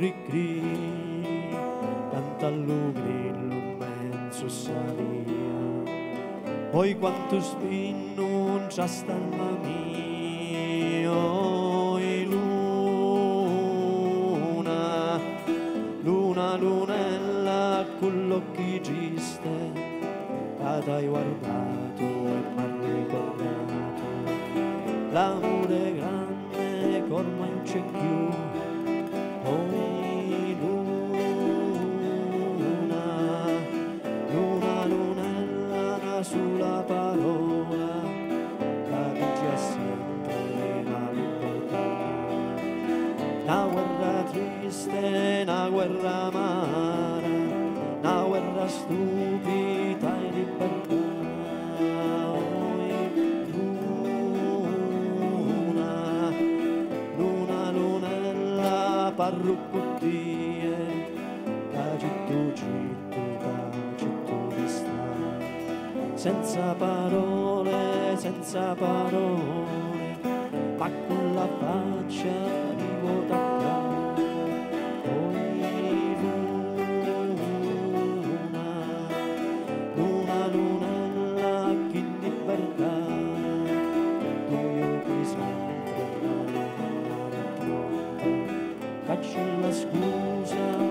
cri cri, cantallo grillo mezzo salia, poi quanto spinno non c'è sta alma mia, oi luna, luna lunella con l'occhi giste, che t'hai guardato e m'hai ricordato, l'amore grande che ormai non c'è più. Sulla parola la vita è sempre la libertà, una guerra triste, una guerra amara, una guerra stupida e libertà. Luna, luna, lunella, parruccutie, da gitto gitto, da gitto di sta. Senza parole, ma con la faccia arrivo da qua. Oi luna, luna lunella, che libertà, tu io qui sempre, faccio la scusa.